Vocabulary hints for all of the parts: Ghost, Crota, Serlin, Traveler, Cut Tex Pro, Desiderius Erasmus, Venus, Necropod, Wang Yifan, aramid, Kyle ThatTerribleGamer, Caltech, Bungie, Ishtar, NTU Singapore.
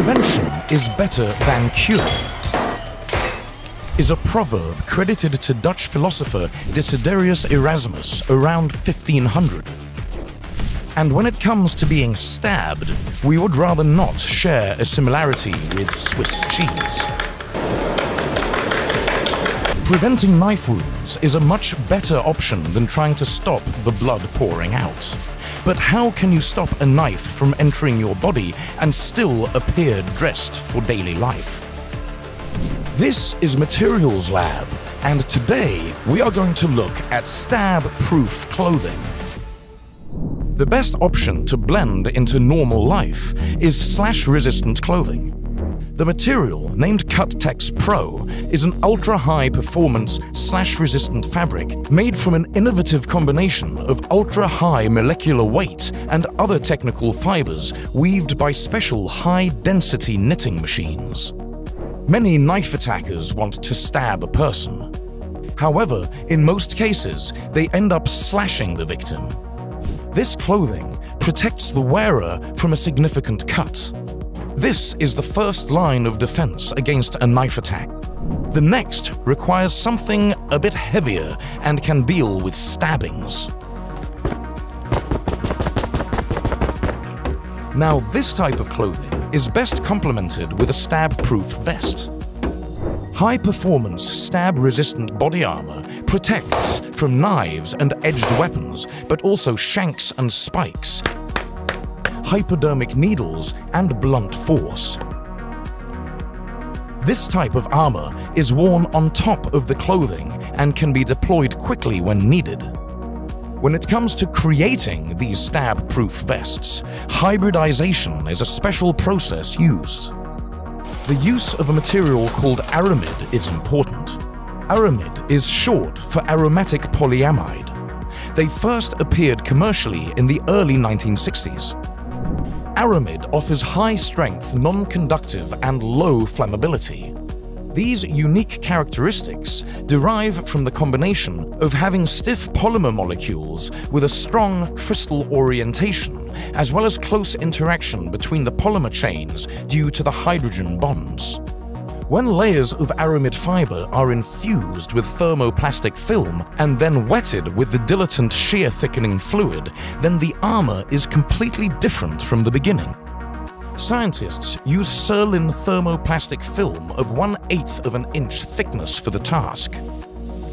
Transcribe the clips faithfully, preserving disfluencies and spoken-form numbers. Prevention is better than cure is a proverb credited to Dutch philosopher Desiderius Erasmus around fifteen hundred. And when it comes to being stabbed, we would rather not share a similarity with Swiss cheese. Preventing knife wounds is a much better option than trying to stop the blood pouring out. But how can you stop a knife from entering your body and still appear dressed for daily life? This is Materials Lab, and today we are going to look at stab-proof clothing. The best option to blend into normal life is slash-resistant clothing. The material, named Cut Tex Pro, is an ultra-high-performance, slash-resistant fabric made from an innovative combination of ultra-high molecular weight and other technical fibers weaved by special high-density knitting machines. Many knife attackers want to stab a person. However, in most cases, they end up slashing the victim. This clothing protects the wearer from a significant cut. This is the first line of defense against a knife attack. The next requires something a bit heavier and can deal with stabbings. Now, this type of clothing is best complemented with a stab-proof vest. High-performance, stab-resistant body armor protects from knives and edged weapons, but also shanks and spikes, hypodermic needles and blunt force. This type of armor is worn on top of the clothing and can be deployed quickly when needed. When it comes to creating these stab-proof vests, hybridization is a special process used. The use of a material called aramid is important. Aramid is short for aromatic polyamide. They first appeared commercially in the early nineteen sixties. Aramid offers high-strength, non-conductive and low flammability. These unique characteristics derive from the combination of having stiff polymer molecules with a strong crystal orientation, as well as close interaction between the polymer chains due to the hydrogen bonds. When layers of aramid fiber are infused with thermoplastic film and then wetted with the diluent shear thickening fluid, then the armor is completely different from the beginning. Scientists use Serlin thermoplastic film of one eighth of an inch thickness for the task.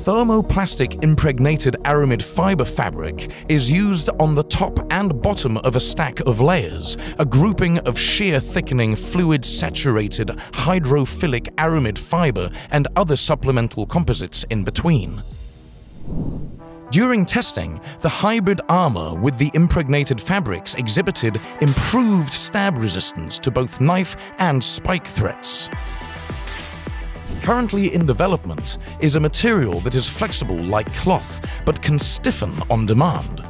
Thermoplastic impregnated aramid fiber fabric is used on the top and bottom of a stack of layers, a grouping of shear thickening fluid-saturated hydrophilic aramid fiber and other supplemental composites in between. During testing, the hybrid armor with the impregnated fabrics exhibited improved stab resistance to both knife and spike threats. Currently in development is a material that is flexible like cloth but can stiffen on demand.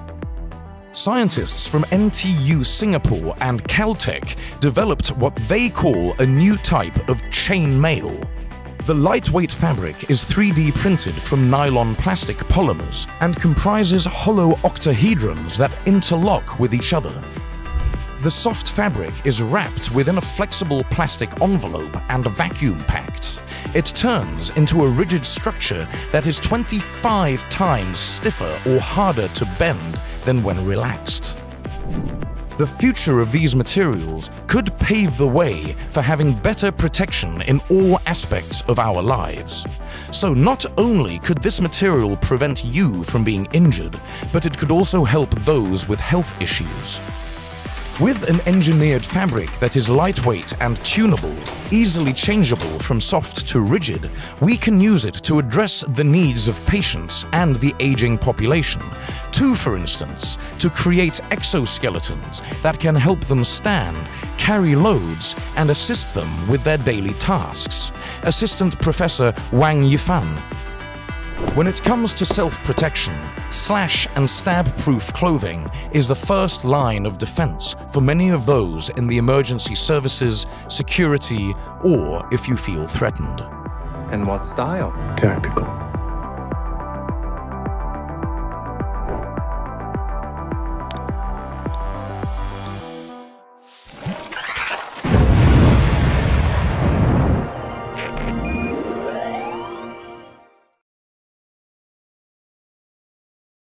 Scientists from N T U Singapore and Caltech developed what they call a new type of chain mail. The lightweight fabric is three D printed from nylon plastic polymers and comprises hollow octahedrons that interlock with each other. The soft fabric is wrapped within a flexible plastic envelope and vacuum packed. It turns into a rigid structure that is twenty-five times stiffer or harder to bend than when relaxed. The future of these materials could pave the way for having better protection in all aspects of our lives. So not only could this material prevent you from being injured, but it could also help those with health issues. With an engineered fabric that is lightweight and tunable, easily changeable from soft to rigid, we can use it to address the needs of patients and the aging population. To, for instance, to create exoskeletons that can help them stand, carry loads, and assist them with their daily tasks. Assistant Professor Wang Yifan. When it comes to self-protection, slash and stab-proof clothing is the first line of defense for many of those in the emergency services, security, or if you feel threatened. And what style? Tactical.